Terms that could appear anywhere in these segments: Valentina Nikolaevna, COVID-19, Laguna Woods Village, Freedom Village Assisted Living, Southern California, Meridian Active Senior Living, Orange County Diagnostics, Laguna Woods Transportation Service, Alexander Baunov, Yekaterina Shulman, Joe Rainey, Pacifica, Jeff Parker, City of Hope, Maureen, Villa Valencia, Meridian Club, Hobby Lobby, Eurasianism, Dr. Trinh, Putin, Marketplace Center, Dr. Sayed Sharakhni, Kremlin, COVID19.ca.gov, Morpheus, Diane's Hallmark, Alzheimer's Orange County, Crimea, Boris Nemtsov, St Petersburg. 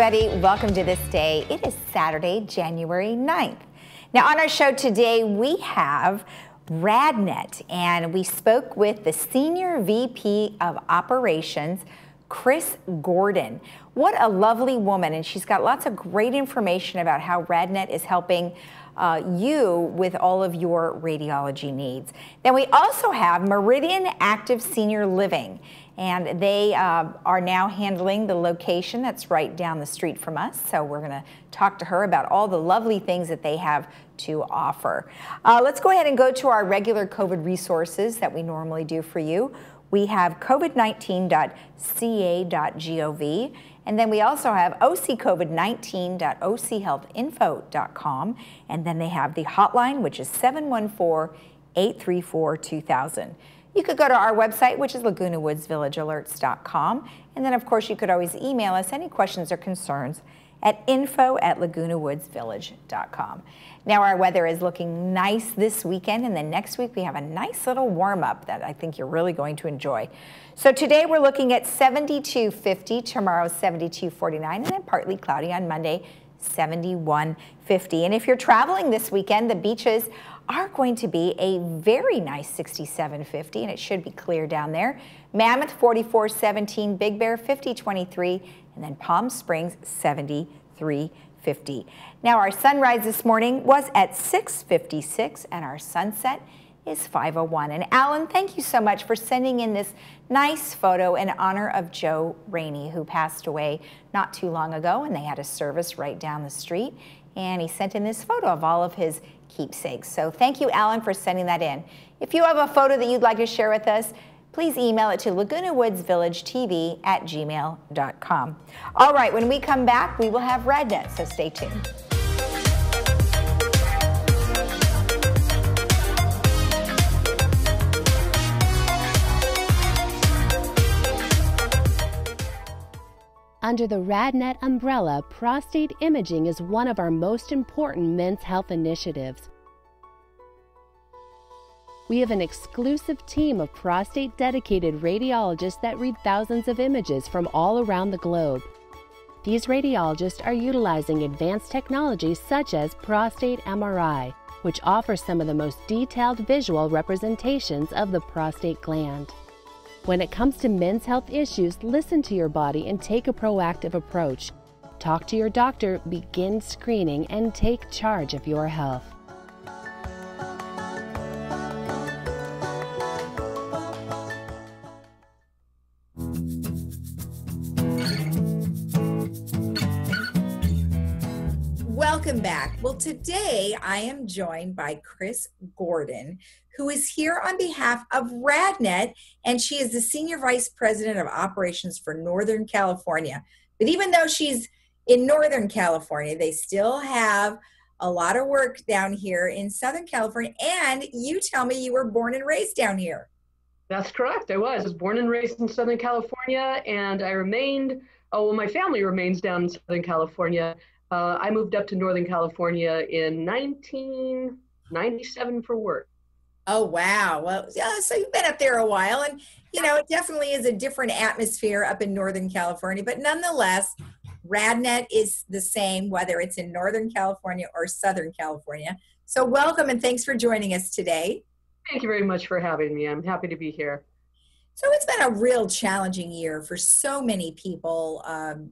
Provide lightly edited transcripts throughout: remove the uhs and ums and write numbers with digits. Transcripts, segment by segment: everybody. Welcome to this day. It is Saturday, January 9th. Now, on our show today, we have RadNet, and we spoke with the Senior VP of Operations, Chris Gordon. What a lovely woman, and she's got lots of great information about how RadNet is helping you with all of your radiology needs. Then we also have Meridian Active Senior Living, and they are now handling the location that's right down the street from us, so we're going to talk to her about all the lovely things that they have to offer. Let's go ahead and go to our regular COVID resources that we normally do for you. We have COVID19.ca.gov, and then we also have occovid19.ochealthinfo.com, and then they have the hotline, which is 714-834-2000. You could go to our website, which is lagunawoodsvillagealerts.com, and then of course you could always email us any questions or concerns at info@lagunawoodsvillage.com. Now our weather is looking nice this weekend, and then next week we have a nice little warm-up that I think you're really going to enjoy. So today we're looking at 72.50, tomorrow 72.49, and then partly cloudy on Monday, 71.50. And if you're traveling this weekend, the beaches are going to be a very nice 67.50, and it should be clear down there. Mammoth 44.17, Big Bear 50.23, and then Palm Springs 73.50. Now our sunrise this morning was at 6:56, and our sunset is 5:01. And Alan, thank you so much for sending in this nice photo in honor of Joe Rainey, who passed away not too long ago, and they had a service right down the street. And he sent in this photo of all of his keepsakes. So thank you, Alan, for sending that in. If you have a photo that you'd like to share with us, please email it to lagunawoodsvillagetv@gmail.com. All right, when we come back, we will have RadNet, so stay tuned. Under the RadNet umbrella, prostate imaging is one of our most important men's health initiatives. We have an exclusive team of prostate-dedicated radiologists that read thousands of images from all around the globe. These radiologists are utilizing advanced technologies such as prostate MRI, which offers some of the most detailed visual representations of the prostate gland. When it comes to men's health issues, listen to your body and take a proactive approach. Talk to your doctor, begin screening, and take charge of your health. Welcome back. Well, today I am joined by Chris Gordon, who is here on behalf of RadNet, and she is the Senior Vice President of Operations for Northern California. But even though she's in Northern California, they still have a lot of work down here in Southern California, and you tell me you were born and raised down here. That's correct. I was born and raised in Southern California, and I remained, my family remains down in Southern California. I moved up to Northern California in 1997 for work. Oh, wow. Well, so you've been up there a while, and, you know, it definitely is a different atmosphere up in Northern California, but nonetheless, RadNet is the same, whether it's in Northern California or Southern California. So welcome, and thanks for joining us today. Thank you very much for having me. I'm happy to be here. So it's been a real challenging year for so many people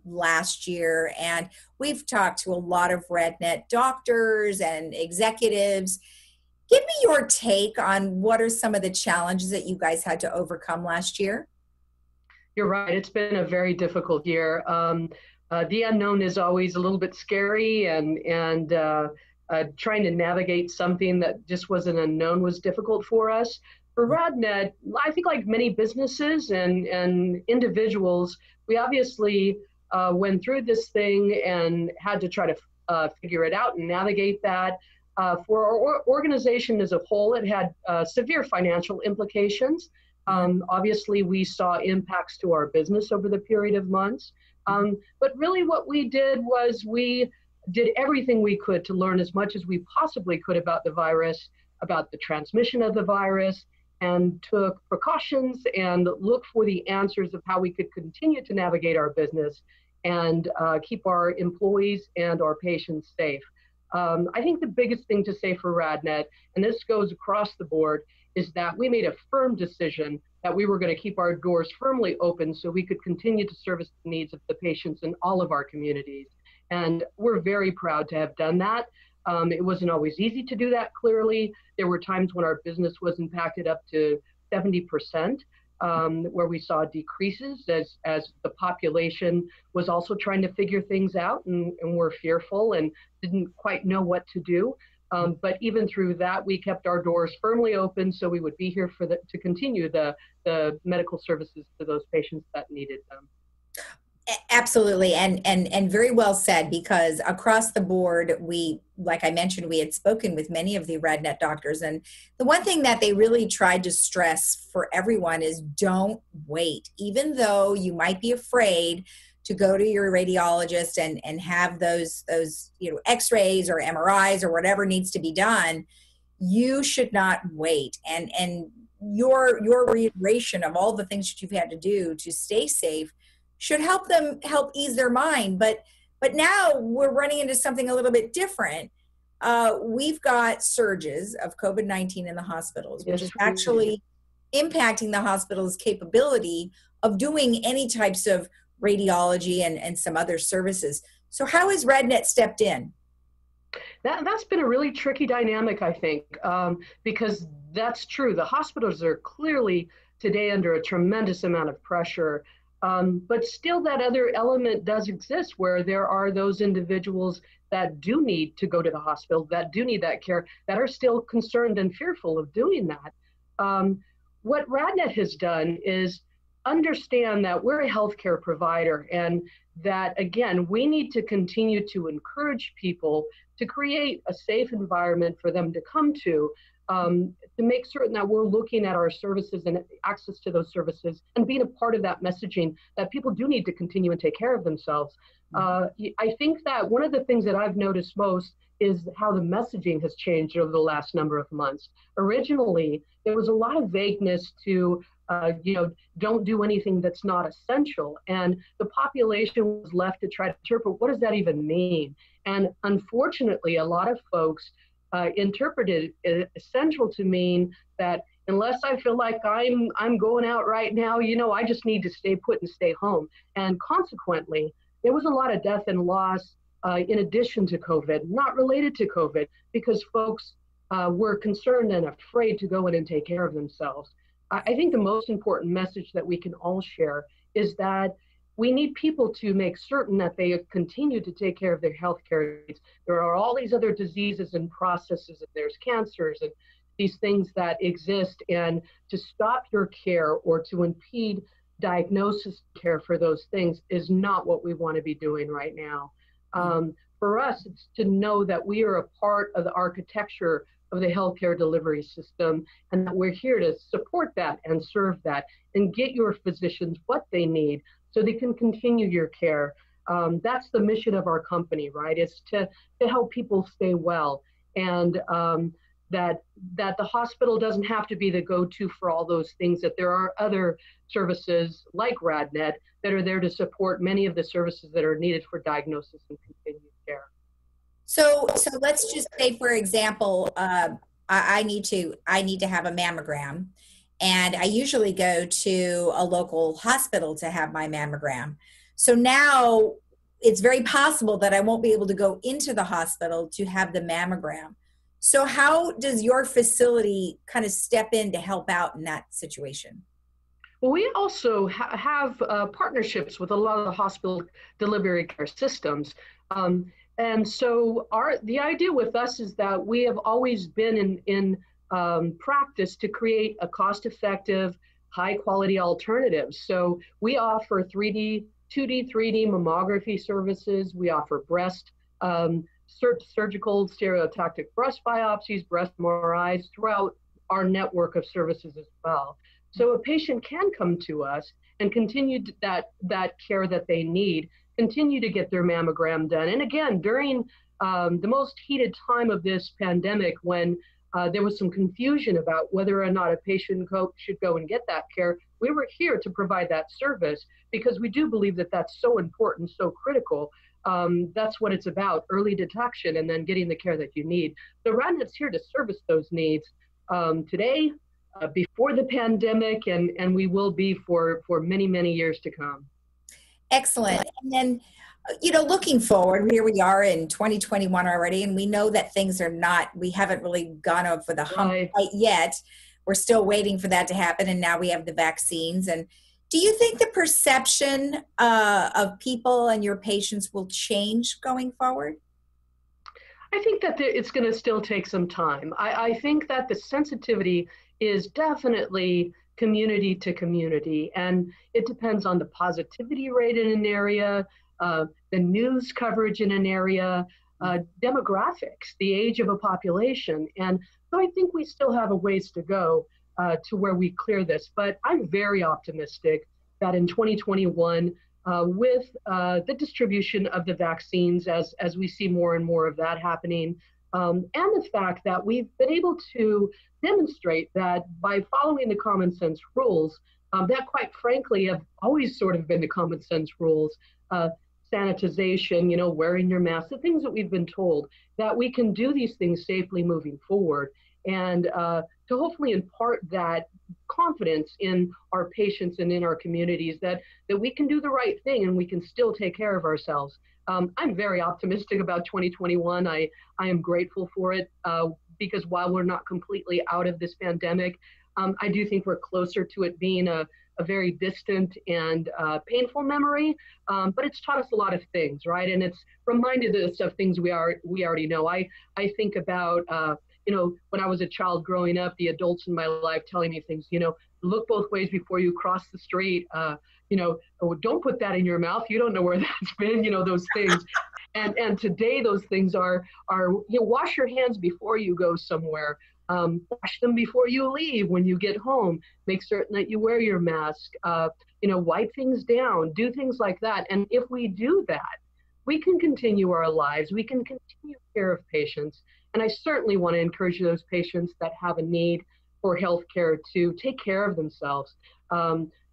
last year, and we've talked to a lot of RadNet doctors and executives. Give me your take on what are some of the challenges that you guys had to overcome last year. You're right. It's been a very difficult year. The unknown is always a little bit scary, and trying to navigate something that just was an unknown was difficult for us. For RadNet, I think like many businesses and individuals, we obviously went through this thing and had to try to figure it out and navigate that. For our organization as a whole, it had severe financial implications. Obviously, we saw impacts to our business over the period of months. But really what we did was we did everything we could to learn as much as we possibly could about the virus, about the transmission of the virus, and took precautions and looked for the answers of how we could continue to navigate our business and keep our employees and our patients safe. I think the biggest thing to say for RadNet, and this goes across the board, is that we made a firm decision that we were going to keep our doors firmly open so we could continue to service the needs of the patients in all of our communities. And we're very proud to have done that. It wasn't always easy to do that, clearly. There were times when our business was impacted up to 70%, where we saw decreases as the population was also trying to figure things out and were fearful and didn't quite know what to do. But even through that, we kept our doors firmly open so we would be here for to continue the medical services to those patients that needed them. Absolutely, and very well said, because across the board, we, like I mentioned, we had spoken with many of the RadNet doctors, and the one thing that they really tried to stress for everyone is don't wait. Even though you might be afraid to go to your radiologist and have those x-rays or MRIs or whatever needs to be done, you should not wait. And your reiteration of all the things that you've had to do to stay safe should help them ease their mind. But now we're running into something a little bit different. We've got surges of COVID-19 in the hospitals, which is actually impacting the hospital's capability of doing any types of radiology and some other services. So how has RadNet stepped in? That's been a really tricky dynamic, I think, because that's true. The hospitals are clearly today under a tremendous amount of pressure. But still that other element does exist where there are those individuals that do need to go to the hospital, that do need that care, that are still concerned and fearful of doing that. What RadNet has done is understand that we're a healthcare provider and that, again, we need to continue to encourage people to create a safe environment for them to come to make certain that we're looking at our services and access to those services and being a part of that messaging that people do need to continue and take care of themselves. I think that one of the things that I've noticed most is how the messaging has changed over the last number of months. Originally, there was a lot of vagueness to, don't do anything that's not essential. And the population was left to try to interpret, what does that even mean? And unfortunately, a lot of folks interpreted essential to mean that unless I feel like I'm going out right now, I just need to stay put and stay home. And consequently, there was a lot of death and loss in addition to COVID, not related to COVID, because folks were concerned and afraid to go in and take care of themselves. I think the most important message that we can all share is that we need people to make certain that they continue to take care of their health care needs. There are all these other diseases and processes, and there's cancers and these things that exist, and to stop your care or to impede diagnosis care for those things is not what we want to be doing right now. For us, it's to know that we are a part of the architecture of the healthcare delivery system, and that we're here to support that and serve that and get your physicians what they need so they can continue your care. That's the mission of our company, right? It's to help people stay well, and that the hospital doesn't have to be the go-to for all those things, that there are other services like RadNet that are there to support many of the services that are needed for diagnosis and continued care. So let's just say, for example, I need to have a mammogram, and I usually go to a local hospital to have my mammogram. So now it's very possible that I won't be able to go into the hospital to have the mammogram. So how does your facility kind of step in to help out in that situation? Well, we also have partnerships with a lot of the hospital delivery care systems. And so the idea with us is that we have always been in practice to create a cost-effective, high-quality alternative. So we offer 2D, 3D mammography services. We offer breast surgical stereotactic breast biopsies, breast MRIs throughout our network of services as well. So a patient can come to us and continue that care that they need, continue to get their mammogram done. And again, during the most heated time of this pandemic, when There was some confusion about whether or not a patient should go and get that care. We were here to provide that service because we do believe that that's so important, so critical. That's what it's about, early detection and then getting the care that you need. The RadNet's here to service those needs today, before the pandemic, and we will be for many, many years to come. Excellent. And then, you know, looking forward, here we are in 2021 already, and we know that things are not, we haven't really gone over the hump quite yet. We're still waiting for that to happen, and now we have the vaccines. And do you think the perception of people and your patients will change going forward? I think that it's going to still take some time. I think that the sensitivity is definitely community to community, and it depends on the positivity rate in an area, the news coverage in an area, demographics, the age of a population. And so I think we still have a ways to go to where we clear this. But I'm very optimistic that in 2021, with the distribution of the vaccines, as we see more and more of that happening, and the fact that we've been able to demonstrate that by following the common sense rules, that quite frankly have always sort of been the common sense rules, sanitization, you know, wearing your mask, the things that we've been told, that we can do these things safely moving forward, and to hopefully impart that confidence in our patients and in our communities that we can do the right thing and we can still take care of ourselves. I'm very optimistic about 2021. I am grateful for it because while we're not completely out of this pandemic, I do think we're closer to it being a very distant and painful memory, but it's taught us a lot of things, right? And it's reminded us of things we already know. I think about, you know, when I was a child growing up, the adults in my life telling me things, you know, look both ways before you cross the street, you know, oh, don't put that in your mouth. You don't know where that's been, you know, those things. And today those things are, you know, wash your hands before you go somewhere. Wash them before you leave, when you get home, make certain that you wear your mask, you know, wipe things down, do things like that. And if we do that, we can continue our lives, we can continue care of patients. And I certainly want to encourage those patients that have a need for healthcare to take care of themselves.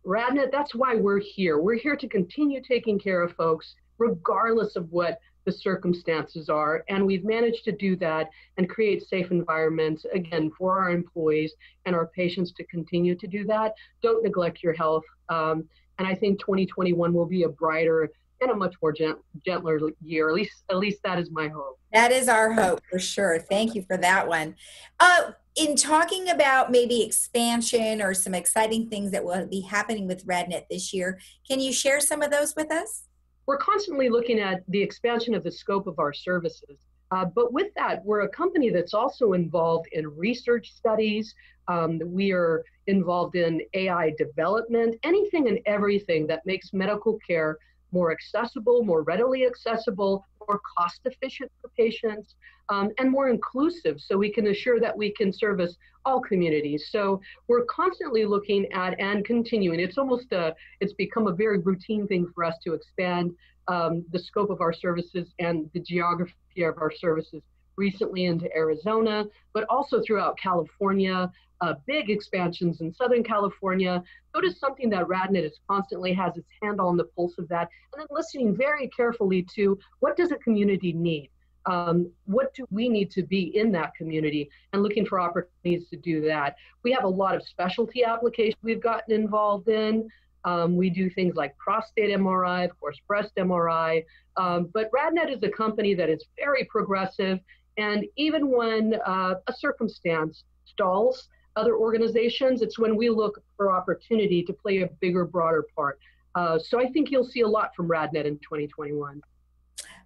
RadNet, that's why we're here. We're here to continue taking care of folks, regardless of what the circumstances are, and we've managed to do that and create safe environments, again, for our employees and our patients to continue to do that. Don't neglect your health, and I think 2021 will be a brighter and a much more gentler year, at least that is my hope. That is our hope, for sure. Thank you for that one. In talking about maybe expansion or some exciting things that will be happening with RadNet this year, can you share some of those with us? We're constantly looking at the expansion of the scope of our services. But with that, we're a company that's also involved in research studies. We are involved in AI development, anything and everything that makes medical care more accessible, more readily accessible, more cost efficient for patients, and more inclusive, so we can assure that we can service all communities. So we're constantly looking at and continuing. It's almost it's become a very routine thing for us to expand the scope of our services and the geography of our services, recently into Arizona, but also throughout California, big expansions in Southern California. So it is something that RadNet is constantly has its hand on the pulse of that, and then listening very carefully to what does a community need? What do we need to be in that community, and looking for opportunities to do that. We have a lot of specialty applications we've gotten involved in. We do things like prostate MRI, of course, breast MRI, but RadNet is a company that is very progressive. And even when a circumstance stalls other organizations, it's when we look for opportunity to play a bigger, broader part. So I think you'll see a lot from RadNet in 2021.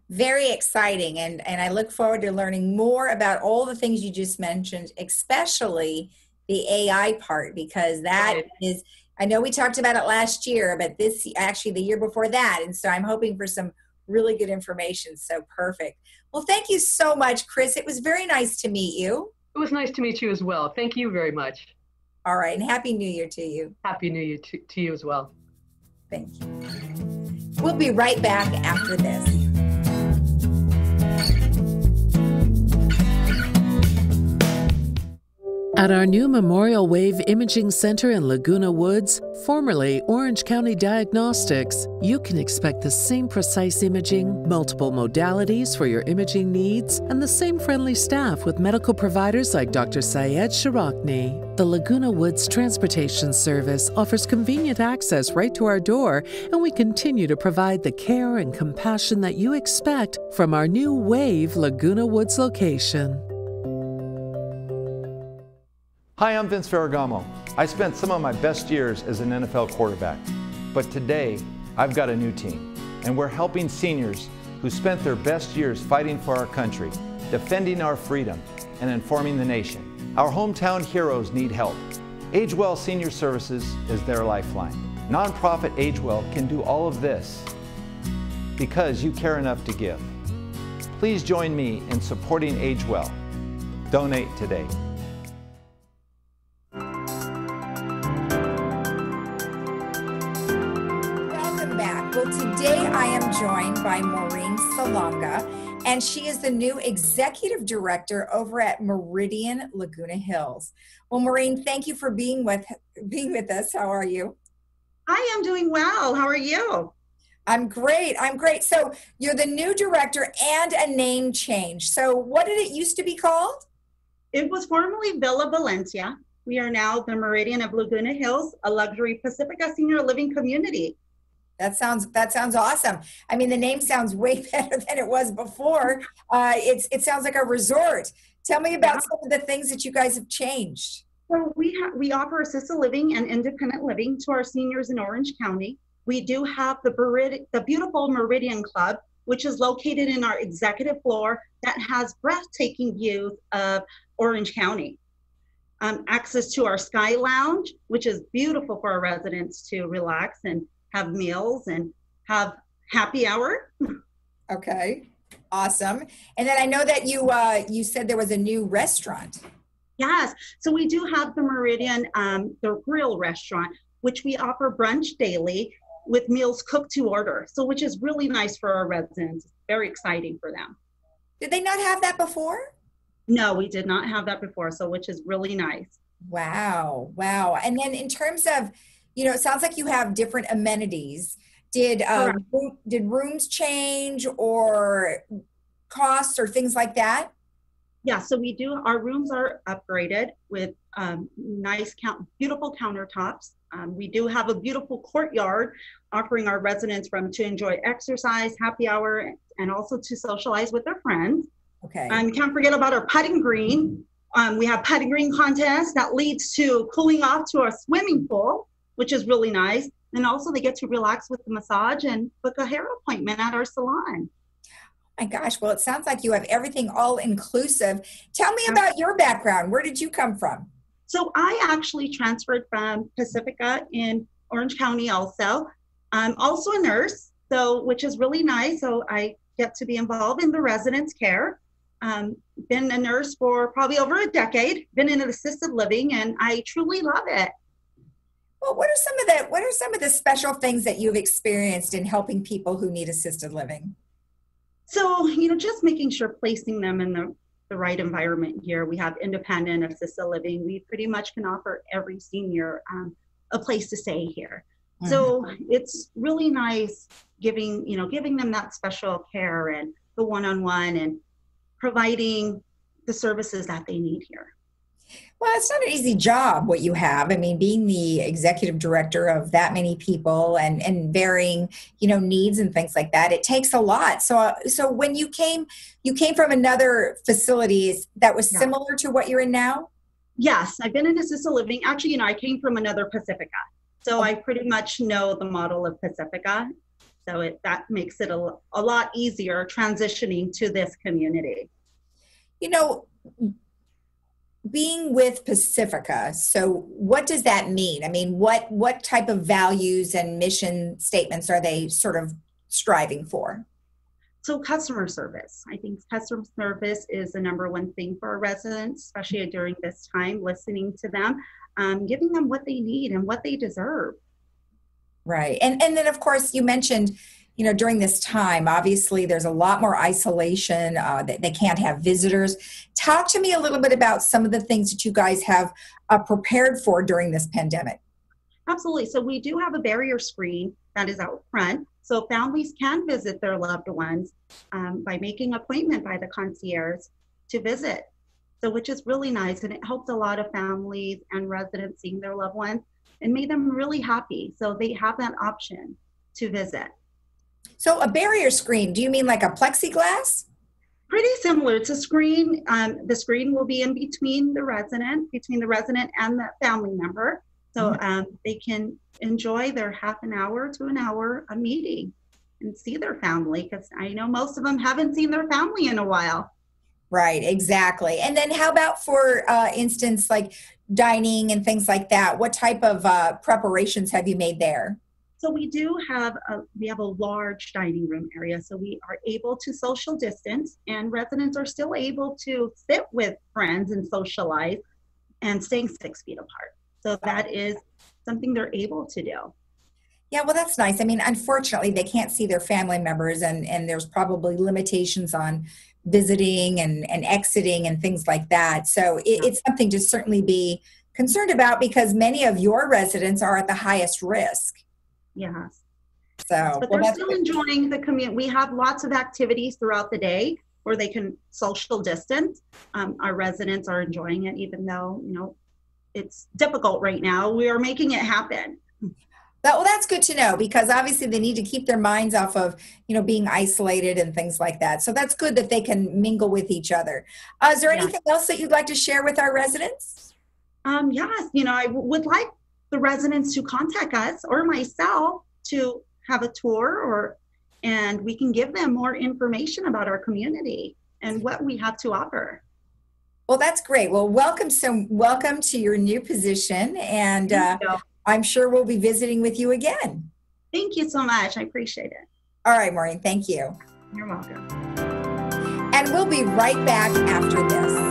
Very exciting. And I look forward to learning more about all the things you just mentioned, especially the AI part, because that is, I know we talked about it last year, but this actually the year before that. And so I'm hoping for some really good information. So perfect. Well, thank you so much, Chris. It was very nice to meet you. It was nice to meet you as well. Thank you very much. All right. And Happy New Year to you. Happy New Year to you as well. Thank you. We'll be right back after this. At our new Memorial Wave Imaging Center in Laguna Woods, formerly Orange County Diagnostics, you can expect the same precise imaging, multiple modalities for your imaging needs, and the same friendly staff with medical providers like Dr. Sayed Sharakhni. The Laguna Woods Transportation Service offers convenient access right to our door, and we continue to provide the care and compassion that you expect from our new Wave Laguna Woods location. Hi, I'm Vince Ferragamo. I spent some of my best years as an NFL quarterback, but today I've got a new team, and we're helping seniors who spent their best years fighting for our country, defending our freedom, and informing the nation. Our hometown heroes need help. AgeWell Senior Services is their lifeline. Nonprofit AgeWell can do all of this because you care enough to give. Please join me in supporting AgeWell. Donate today. Today I am joined by Maureen, and she is the new Executive Director over at Meridian Laguna Hills. Well, Maureen, thank you for being with us. How are you? I am doing well. How are you? I'm great. I'm great. So you're the new director and a name change. So what did it used to be called? It was formerly Villa Valencia. We are now the Meridian of Laguna Hills, a luxury Pacifica senior living community. That sounds awesome. I mean, the name sounds way better than it was before. It sounds like a resort. Tell me about some of the things that you guys have changed. So we offer assisted living and independent living to our seniors in Orange County. We do have the beautiful Meridian Club, which is located in our executive floor that has breathtaking views of Orange County. Access to our Sky Lounge, which is beautiful for our residents to relax and have meals and have happy hour. Okay, awesome. And then I know that you said there was a new restaurant. Yes, so we do have the Meridian, the Grill restaurant, which we offer brunch daily with meals cooked to order, so which is really nice for our residents. Very exciting for them. Did they not have that before? No, we did not have that before, so which is really nice. Wow, wow. And then in terms of, you know, it sounds like you have different amenities. Did rooms change or costs or things like that? Yeah, so we do. Our rooms are upgraded with nice, beautiful countertops. We do have a beautiful courtyard offering our residents room to enjoy exercise, happy hour, and also to socialize with their friends. Okay. And can't forget about our putting green. We have putting green contests that leads to cooling off to our swimming pool, which is really nice. And also they get to relax with the massage and book a hair appointment at our salon. My gosh, well, it sounds like you have everything all inclusive. Tell me about your background. Where did you come from? So I actually transferred from Pacifica in Orange County also. I'm also a nurse, so which is really nice. So I get to be involved in the residents' care. Been a nurse for probably over a decade, been in an assisted living, and I truly love it. Well, what are some of the special things that you've experienced in helping people who need assisted living? So, you know, just making sure placing them in the right environment here. We have independent assisted living. We pretty much can offer every senior a place to stay here. Mm-hmm. So it's really nice giving them that special care and the one-on-one and providing the services that they need here. Well, it's not an easy job, what you have. I mean, being the executive director of that many people and varying, you know, needs and things like that, it takes a lot. So when you came from another facilities that was similar to what you're in now? Yes, I've been in assisted living. Actually, you know, I came from another Pacifica. So I pretty much know the model of Pacifica. So that makes it a lot easier transitioning to this community. You know, being with Pacifica, so what does that mean? I mean, what type of values and mission statements are they sort of striving for? So customer service. I think customer service is the number one thing for our residents, especially during this time, listening to them, giving them what they need and what they deserve. Right. And then, of course, you mentioned, you know, during this time, obviously there's a lot more isolation, that they can't have visitors. Talk to me a little bit about some of the things that you guys have prepared for during this pandemic. Absolutely. So we do have a barrier screen that is out front. So families can visit their loved ones by making an appointment by the concierge to visit. So which is really nice. And it helped a lot of families and residents seeing their loved ones and made them really happy. So they have that option to visit. So a barrier screen, do you mean like a plexiglass? Pretty similar. It's a screen. The screen will be in between the resident and the family member. So they can enjoy their half an hour to an hour a meeting and see their family, because I know most of them haven't seen their family in a while. Right, exactly. And then how about for instance, like dining and things like that? What type of preparations have you made there? So we do have a large dining room area, so we are able to social distance, and residents are still able to sit with friends and socialize and staying 6 feet apart. So that is something they're able to do. Yeah, well, that's nice. I mean, unfortunately, they can't see their family members, and there's probably limitations on visiting and exiting and things like that. So it's something to certainly be concerned about, because many of your residents are at the highest risk. Yeah. So, but they're still enjoying the community. We have lots of activities throughout the day where they can social distance. Our residents are enjoying it, even though, you know, it's difficult right now. We are making it happen. Well, that's good to know, because obviously they need to keep their minds off of, you know, being isolated and things like that. So that's good that they can mingle with each other. Is there anything else that you'd like to share with our residents? Yes, you know, I would like the residents to contact us or myself to have a tour, and we can give them more information about our community and what we have to offer. Well, that's great. Well, welcome to your new position, and I'm sure we'll be visiting with you again. Thank you so much. I appreciate it. All right, Maureen, thank you. You're welcome. And we'll be right back after this.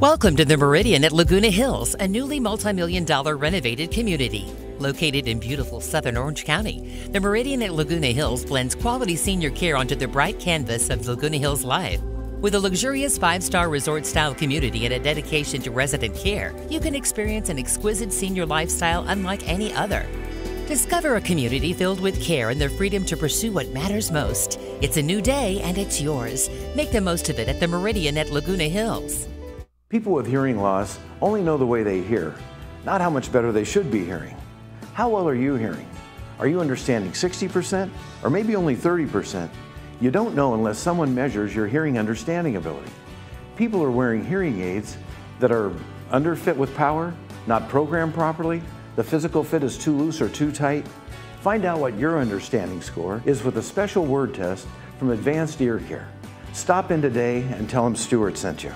Welcome to the Meridian at Laguna Hills, a newly multi-million-dollar renovated community. Located in beautiful southern Orange County, the Meridian at Laguna Hills blends quality senior care onto the bright canvas of Laguna Hills life. With a luxurious 5-star resort-style community and a dedication to resident care, you can experience an exquisite senior lifestyle unlike any other. Discover a community filled with care and the freedom to pursue what matters most. It's a new day, and it's yours. Make the most of it at the Meridian at Laguna Hills. People with hearing loss only know the way they hear, not how much better they should be hearing. How well are you hearing? Are you understanding 60% or maybe only 30%? You don't know unless someone measures your hearing understanding ability. People are wearing hearing aids that are underfit with power, not programmed properly, the physical fit is too loose or too tight. Find out what your understanding score is with a special word test from Advanced Ear Care. Stop in today and tell them Stuart sent you.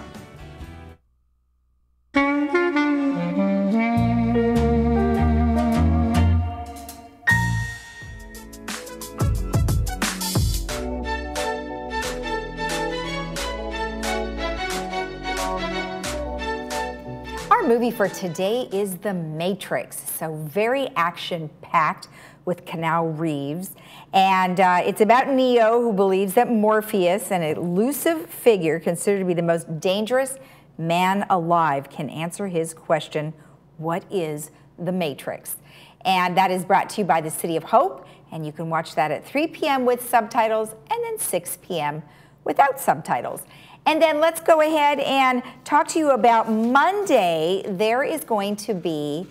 For today is The Matrix, so very action-packed with Keanu Reeves, and it's about Neo, who believes that Morpheus, an elusive figure considered to be the most dangerous man alive, can answer his question, what is The Matrix? And that is brought to you by the City of Hope, and you can watch that at 3 p.m. with subtitles and then 6 p.m. without subtitles. And then let's go ahead and talk to you about Monday. There is going to be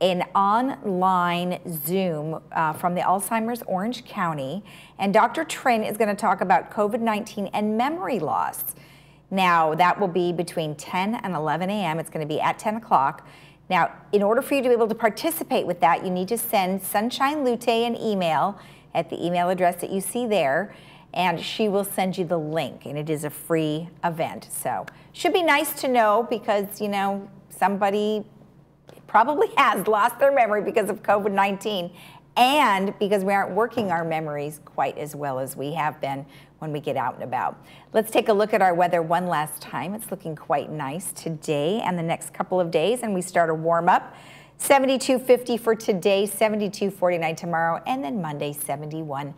an online Zoom from the Alzheimer's Orange County. And Dr. Trinh is going to talk about COVID-19 and memory loss. Now, that will be between 10 and 11 a.m. It's going to be at 10 o'clock. Now, in order for you to be able to participate with that, you need to send Sunshine Lute an email at the email address that you see there, and she will send you the link, and it is a free event. So should be nice to know, because, you know, somebody probably has lost their memory because of COVID-19, and because we aren't working our memories quite as well as we have been when we get out and about. Let's take a look at our weather one last time. It's looking quite nice today and the next couple of days, and we start a warm up. 72.50 for today, 72.49 tomorrow, and then Monday 71.50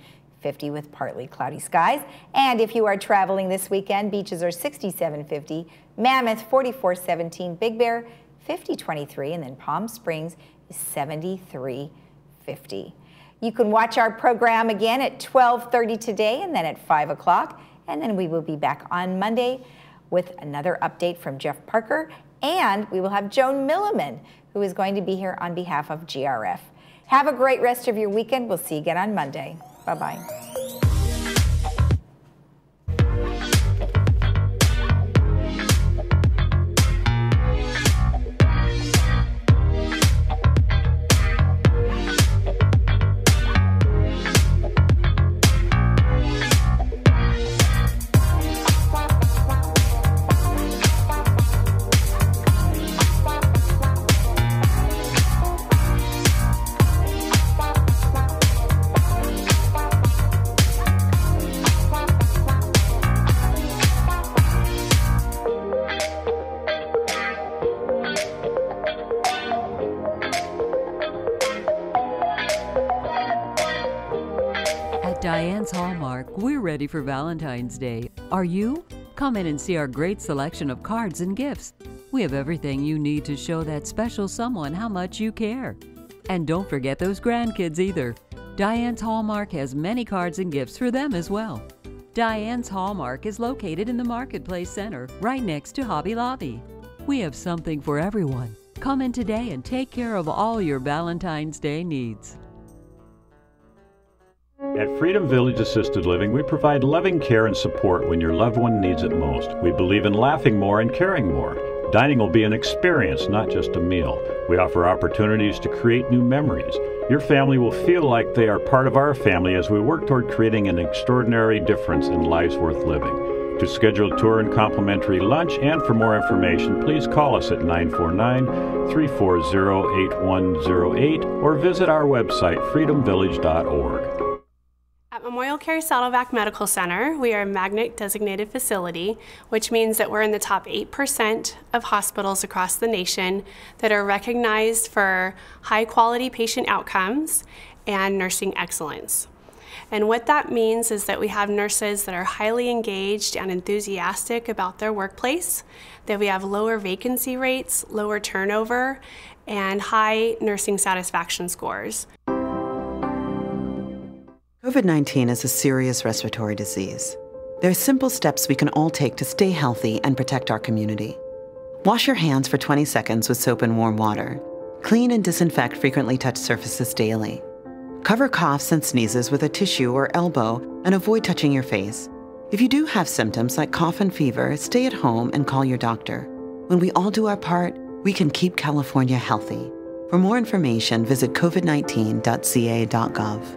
with partly cloudy skies. And if you are traveling this weekend, beaches are 67.50, Mammoth 44.17, Big Bear 50.23, and then Palm Springs 73.50. You can watch our program again at 12:30 today and then at 5 o'clock. And then we will be back on Monday with another update from Jeff Parker. And we will have Joan Milliman, who is going to be here on behalf of GRF. Have a great rest of your weekend. We'll see you again on Monday. Bye-bye. Diane's Hallmark, we're ready for Valentine's Day. Are you? Come in and see our great selection of cards and gifts. We have everything you need to show that special someone how much you care. And don't forget those grandkids either. Diane's Hallmark has many cards and gifts for them as well. Diane's Hallmark is located in the Marketplace Center, right next to Hobby Lobby. We have something for everyone. Come in today and take care of all your Valentine's Day needs. At Freedom Village Assisted Living, we provide loving care and support when your loved one needs it most. We believe in laughing more and caring more. Dining will be an experience, not just a meal. We offer opportunities to create new memories. Your family will feel like they are part of our family as we work toward creating an extraordinary difference in lives worth living. To schedule a tour and complimentary lunch and for more information, please call us at 949-340-8108 or visit our website, freedomvillage.org. At Memorial Carey Saddleback Medical Center, we are a magnet designated facility, which means that we're in the top 8% of hospitals across the nation that are recognized for high quality patient outcomes and nursing excellence. And what that means is that we have nurses that are highly engaged and enthusiastic about their workplace, that we have lower vacancy rates, lower turnover, and high nursing satisfaction scores. COVID-19 is a serious respiratory disease. There are simple steps we can all take to stay healthy and protect our community. Wash your hands for 20 seconds with soap and warm water. Clean and disinfect frequently touched surfaces daily. Cover coughs and sneezes with a tissue or elbow and avoid touching your face. If you do have symptoms like cough and fever, stay at home and call your doctor. When we all do our part, we can keep California healthy. For more information, visit covid19.ca.gov.